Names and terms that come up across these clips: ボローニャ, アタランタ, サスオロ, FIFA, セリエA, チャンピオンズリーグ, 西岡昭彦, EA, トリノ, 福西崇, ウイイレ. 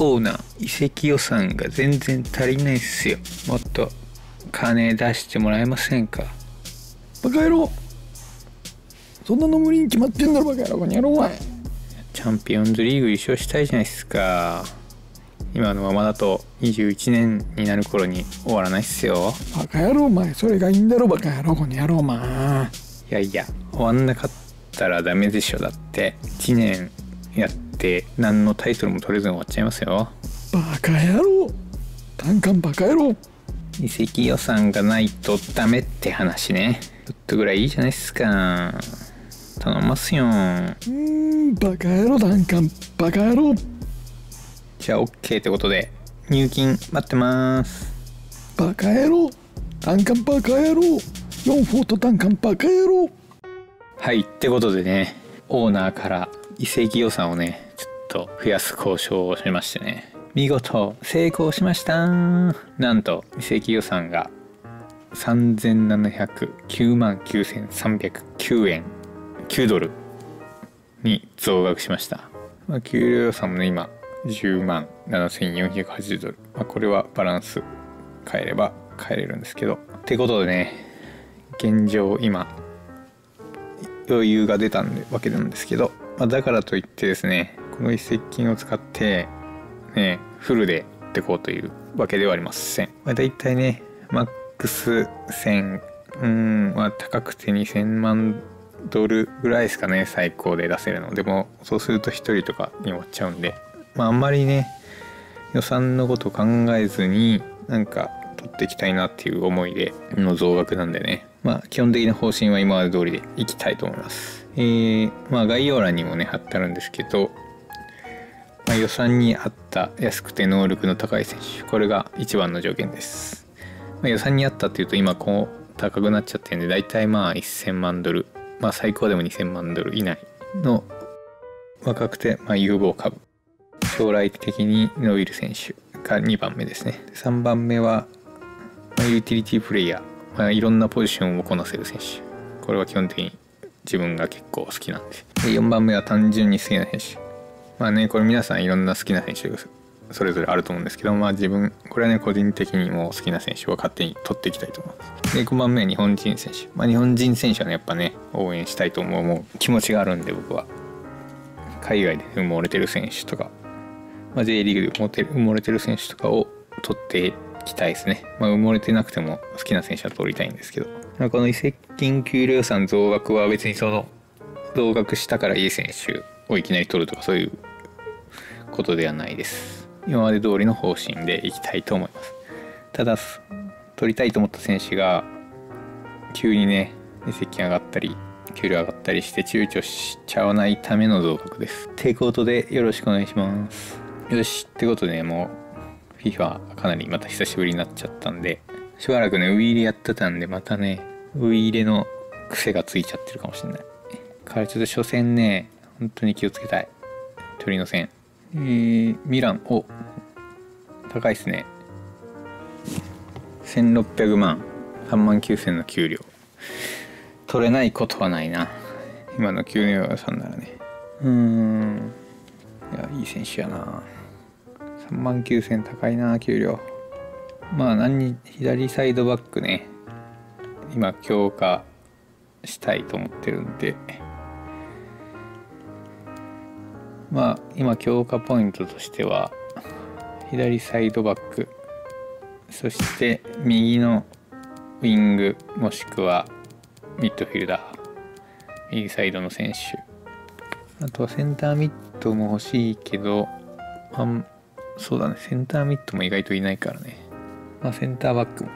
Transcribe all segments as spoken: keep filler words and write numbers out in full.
オーナー移籍予算が全然足りないっすよ。もっと金出してもらえませんか。バカ野郎、そんなの無理に決まってんだろバカ野郎、この野郎は。チャンピオンズリーグ優勝したいじゃないですか。今のままだとにじゅういちねんになる頃に終わらないっすよ。バカ野郎お前、それがいいんだろバカ野郎、この野郎。まあいやいや、終わんなかったらダメでしょ。だっていちねんやってで何のタイトルも取れずに終わっちゃいますよ。バカ野郎、単管バカ野郎。移籍予算がないとダメって話ね。ちょっとぐらいいいじゃないっすか。頼ますよ。うーん、バカ野郎、単管バカ野郎。じゃあ OK ってことで入金待ってます。バカ野郎、単管バカ野郎、よんフォート単管バカ野郎。はい、ってことでね、オーナーから移籍予算をねちょっと増やす交渉をしましてね、見事成功しました。なんと移籍予算がさんぜんななひゃくきゅうまんきゅうせんさんびゃくきゅうえんきゅうドルに増額しました。まあ、給料予算もね今じゅうまんななせんよんひゃくはちじゅうドル、まあ、これはバランス変えれば変えれるんですけど、ってことでね、現状今余裕が出たんでわけなんですけど、まあ、だからといってですね、この移籍金を使って、ね、フルで売ってこうというわけではありません。まあ、だいたいね、マックスせん、うーん、まあ、高くてにせんまんドルぐらいですかね、最高で出せるの。でも、そうするとひとりとかに終わっちゃうんで、まあ、あんまりね、予算のこと考えずに、なんか、取っていきたいなっていう思いでの増額なんでね、まあ、基本的な方針は今まで通りでいきたいと思います。えー、まあ概要欄にもね貼ってあるんですけど、まあ、予算に合った安くて能力の高い選手、これが一番の条件です。まあ、予算に合ったっていうと今こう高くなっちゃってるんで、だいたいまあせんまんドル、まあ最高でもにせんまんドル以内の若くてまあ有望株、将来的に伸びる選手がにばんめですね。さんばんめはユーティリティプレイヤー、まあ、いろんなポジションをこなせる選手、これは基本的に自分が結構好きなんで。でよんばんめは単純に好きな選手。まあね、これ皆さんいろんな好きな選手それぞれあると思うんですけど、まあ自分、これはね個人的にも好きな選手を勝手に取っていきたいと思います。でごばんめは日本人選手。まあ日本人選手はねやっぱね応援したいと思う、もう気持ちがあるんで僕は。海外で埋もれてる選手とか、まあ、J リーグで埋もれてる選手とかを取ってきたいですね。まあ、埋もれてなくても好きな選手は取りたいんですけど。この移籍金給料予算増額は別にその増額したからいい選手をいきなり取るとかそういうことではないです。今まで通りの方針でいきたいと思います。ただ取りたいと思った選手が急にね移籍金上がったり給料上がったりして躊躇しちゃわないための増額です。ってことでよろしくお願いします。よし、ってことで、ね、もう FIFA かなりまた久しぶりになっちゃったんで、しばらくねウイイレやってたんで、またねウイイレの癖がついちゃってるかもしれないから、ちょっと初戦ね本当に気をつけたい。鳥の戦、えー、ミラン、お高いっすね。せんろっぴゃくまん、さんまんきゅうせんの給料取れないことはないな、今の給料予算ならね。うーん、いやいい選手やな。さんまんきゅうせん高いな給料。まあ何に左サイドバックね今強化したいと思ってるんで、まあ今強化ポイントとしては左サイドバック、そして右のウィングもしくはミッドフィルダー、右サイドの選手、あとはセンターミッドも欲しいけど、あんそうだねセンターミッドも意外といないからね。まあ、センターバックも、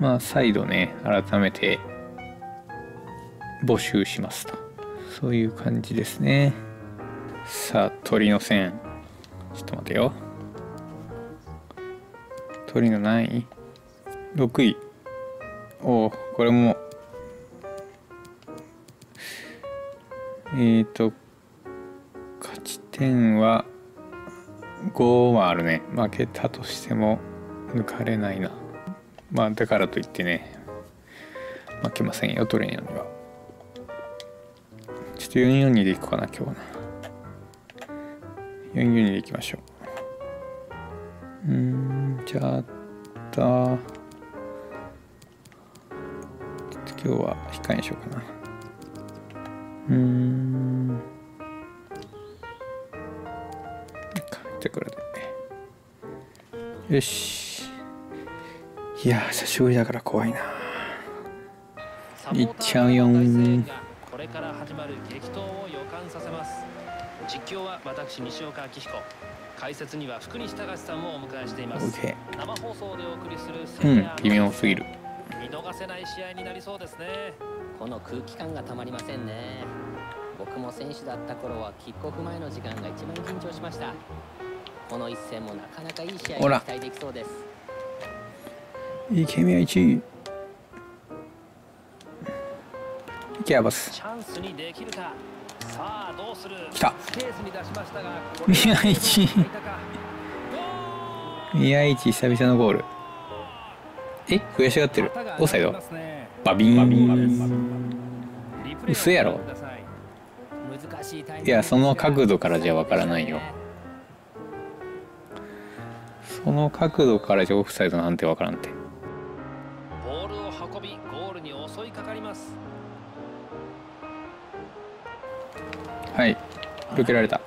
まあ、再度ね改めて募集しますと、そういう感じですね。さあ鳥の線、ちょっと待てよ、鳥の何位、ろくい、おお、これもえっと勝ち点はごはあるね。負けたとしても抜かれないな。まあだからといってね、負けませんよ、トレニアンには。ちょっとよんよんにでいこうかな、今日はな。よんよんにでいきましょう。うん、じゃあ、ちょっと今日は控えにしようかな。うん。じゃあこれで。よし。いや、久しぶりだから怖いな。いっちゃうよん。これから始まる激闘を予感させます。実況は私西岡昭彦、解説には福西崇さんをお迎えしています。Okay. 生放送でお送りする、うん、微妙すぎる。見逃せない試合になりそうですね。この空気感がたまりませんね。僕も選手だった頃はキックオフ前の時間が一番緊張しました。この一戦もなかなかいい試合が期待できそうです。池宮いちい。池谷バス。チャンスにできるか。さあどうする。来た。宮市宮市久々のゴール。え、悔しがってる。オフサイド。バビン。嘘やろ。いや、その角度からじゃわからないよ。その角度からじゃオフサイドなんてわからんて。ボールを運びゴールに襲いかかります。はい、受けられた。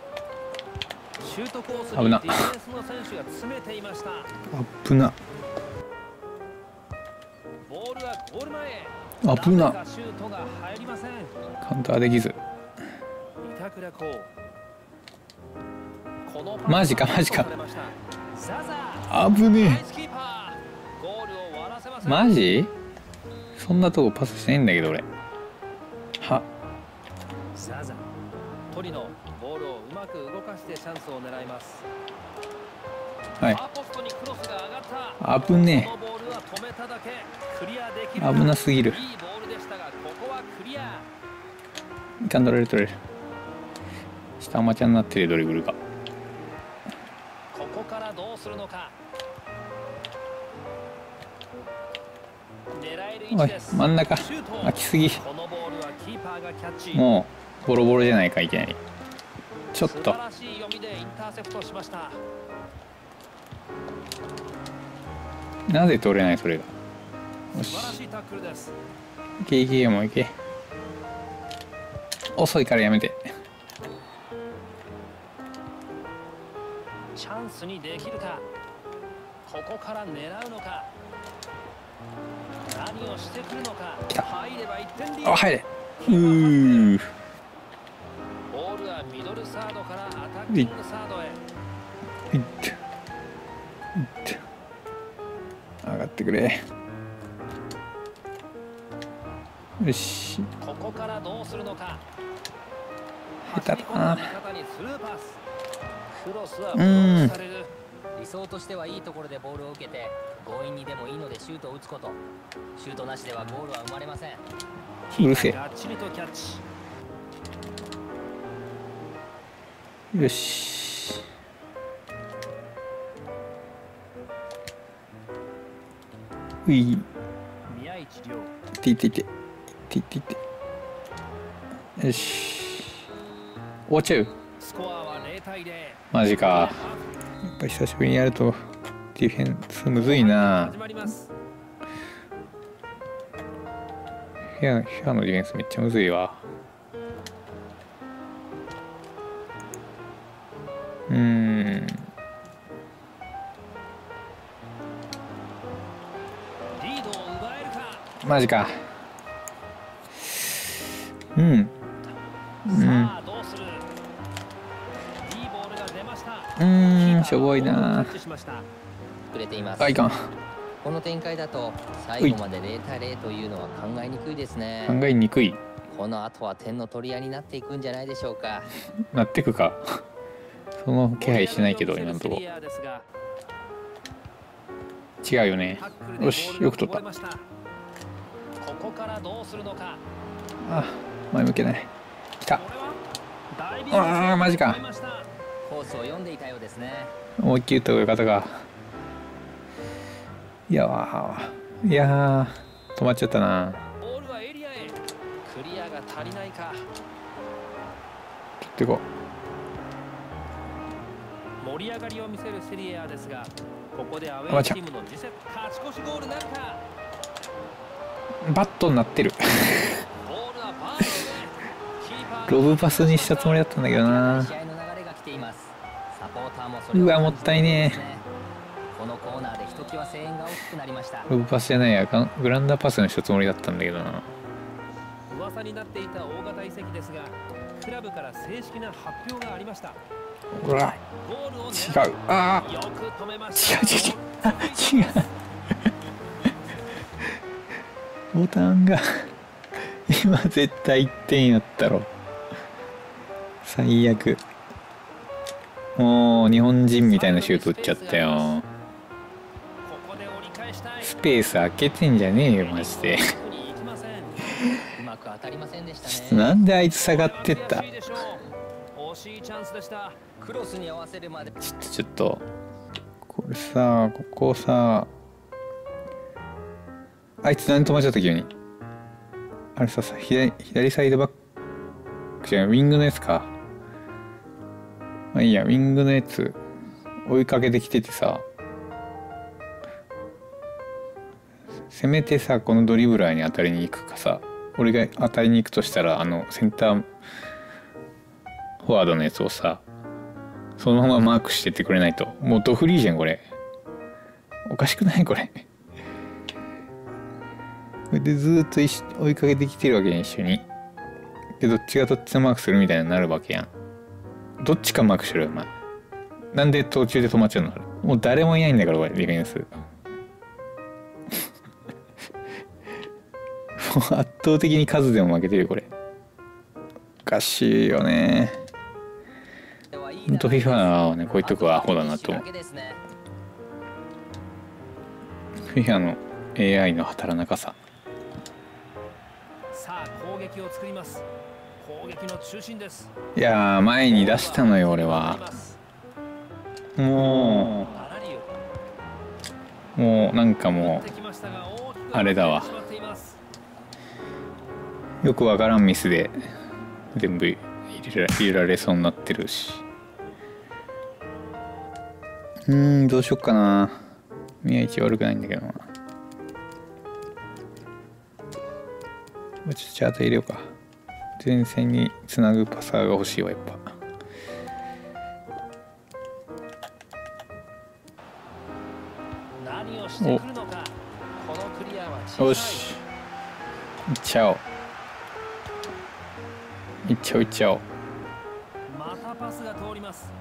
危な。危な。危な。カウンターできず。マジかマジか。危ねえ。マジ？そんなとこパスしないんだけど俺。は。ボールをうまく動かしてチャンスを狙います。はい。危ねえ。危なすぎる。いかん、取れる取れる。下まちゃになってるドリブルが。ここからどうするのか。狙える位置です。真ん中。空きすぎ。もう。ボロボロじゃないかいけない。ちょっとなぜ取れないそれが。よし、いけいけよ、もういけ。遅いからやめて。チャンスにできるか。ここから狙うのか。何をしてくるのか。来た。入ればいってんリード。あ、入れ。うー。いっいっていって上がってくれ。よし、ここからどうするのか。下手だな。うん、理想としてはいいところでボールを受けて強引にでもいいのでシュートを打つこと。シュートなしではゴールは生まれません。うるせえ。よし。うい。いていていて。いていていて。よし。終わっちゃう。マジか。やっぱ久しぶりにやるとディフェンスむずいな。フィアのディフェンスめっちゃむずいわ。うーん。マジか。うん。うん。うん、しょぼいな。あ、いかん。この展開だと最後までゼロ対ゼロというのは考えにくいですね。考えにくい。この後は点の取り合いになっていくんじゃないでしょうか。なってくか。その気配しないけど今のとこ違うよね。よし、よく取った。あ、前向けない。来た。ああ、マジか。コースを読んでいたようですね。思いっきり打った方がよかったか。いやー、いやー、止まっちゃったな。ボールはエリアへ。クリアが足りないか。切っていこう。盛り上がりを見せるセリエAですが、ここでアウェーチームの自責勝ち越しゴールなるか。バットになってる。ロブパスにしたつもりだったんだけどな。うわ、もったいねえ。ロブパスじゃないや、グランダパスにしたつもりだったんだけどな。噂になっていた大型移籍ですが、クラブから正式な発表がありました。うわ、違う。ああ、違う違う違う違う。ボタンが今絶対いってんやったろ。最悪。もう日本人みたいなシュート打っちゃったよ。スペース開けてんじゃねえよマジで。なんであいつ下がってった。ちょっとちょっとこれさ、ここさ、あいつ何止まっちゃった急に。あれさ、左、左サイドバックじゃない、ウィングのやつか。まあいいや、ウィングのやつ追いかけてきててさ、せめてさ、このドリブラーに当たりに行くかさ、俺が当たりに行くとしたら、あのセンターフォワードのやつをさ、そのままマークしてってくれないと。もうドフリーじゃんこれ。おかしくないこれ。でずっと追いかけてきてるわけね、一緒に。でどっちがどっちのマークするみたいになるわけやん。どっちかマークしろよお前。なんで途中で止まっちゃうの。もう誰もいないんだからこれ、ディフェンス。もう圧倒的に数でも負けてるこれ。おかしいよね。ほんと FIFA はね、こういうとこはアホだなと思う。FIFA の エーアイ の働かさ。いやー、前に出したのよ俺は。もうもうなんかもうあれだわ、よくわからんミスで全部入れら、入れられそうになってるし。うーん、どうしよっかな。宮市悪くないんだけどな。ちょっとチャート入れようか。前線につなぐパサーが欲しいわやっぱ。お、よし、いっちゃおういっちゃおういっちゃおう。またパスが通ります。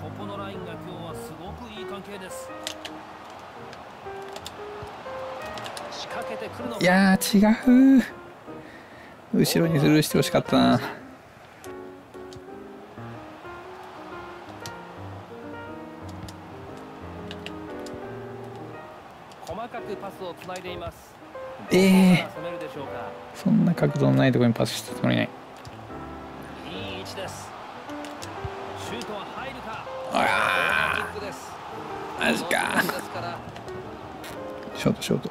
ここのラインが今日はすごくいい関係です。仕掛けてくるの。いやー違う、後ろにズルしてほしかったな。細かくパスをつないでいます。ええー、そんな角度のないところにパスしたつもりない。いい位置です。シュートは入るか。ああ、マジか。ショートショート。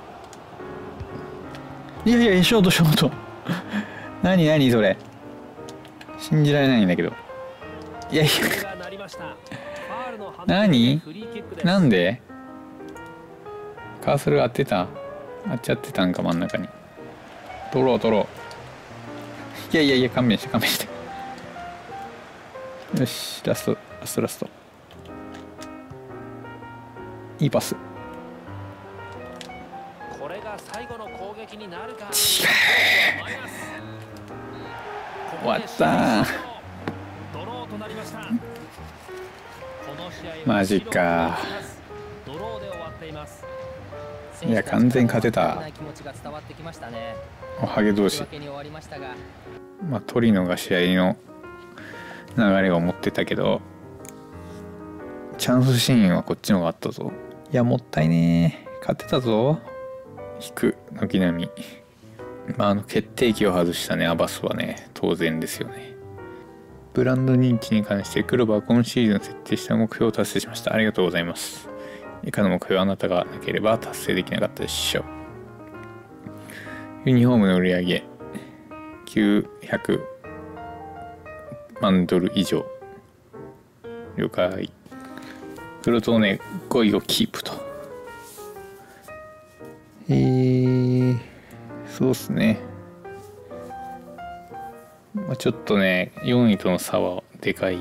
いやいや、ショートショート。なになにそれ、信じられないんだけど。いやいや、何なんでカーソル当てた、当てちゃってたんか。真ん中に取ろう取ろう。いやいやいや、勘弁して勘弁して。よし、ラストラストラスト。いいパス。これが最後の攻撃になるか。終わった。マジか。いや完全勝てた。おはげ同士。まあトリノが試合の流れを持ってたけど、チャンスシーンはこっちの方があったぞ。いやもったいねえ。勝てたぞ。引く軒並み。まあ、あの決定機を外したねアバスはね当然ですよね。ブランド人気に関して黒羽は今シーズン設定した目標を達成しました。ありがとうございます。以下の目標はあなたがなければ達成できなかったでしょう。ユニフォームの売り上げきゅうひゃくまんドル以上。了解。黒トーネごいをキープと。えー、そうっすね。まあ、ちょっとね、よんいとの差はでかい、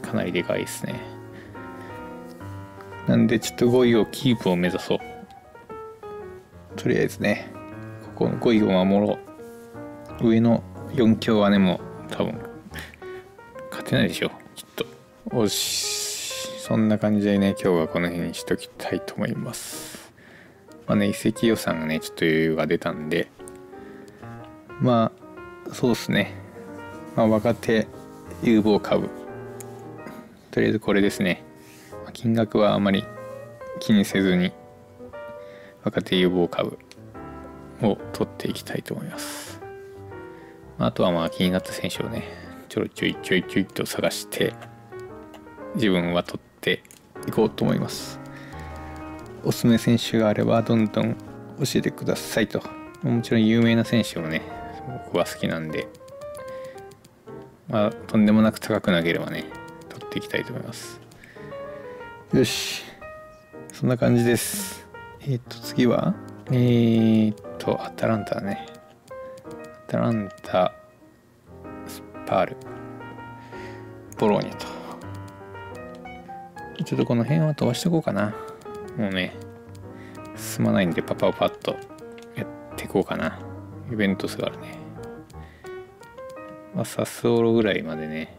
かなりでかいですね。なんでちょっとごいをキープを目指そう。とりあえずね、ここのごいを守ろう。上のよん強はね、もう多分勝てないでしょ、きっと。おし、そんな感じでね、今日はこの辺にしときたいと思います。まあね、移籍予算がね、ちょっと余裕が出たんで、まあ、そうですね、まあ、若手有望株、とりあえずこれですね。金額はあまり気にせずに若手有望株を取っていきたいと思います。あとはまあ気になった選手をね、ちょろちょいちょいちょいと探して自分は取っていこうと思います。おすすめ選手があればどんどん教えてくださいと。もちろん有名な選手もね、僕は好きなんで、まあ、とんでもなく高くなければね、取っていきたいと思います。よし、そんな感じです。えー、っと、次は、えー、っと、アタランタね。アタランタ、スパール、ボローニャと。ちょっとこの辺は飛ばしておこうかな。もうね、進まないんで、パパをパッとやっていこうかな。イベントスがあるね。まあ、サスオロぐらいまでね。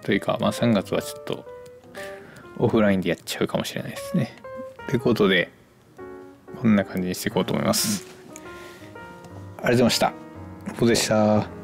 というか、まあ、さんがつはちょっとオフラインでやっちゃうかもしれないですね。ということで、こんな感じにしていこうと思います。うん、ありがとうございました。ポでした。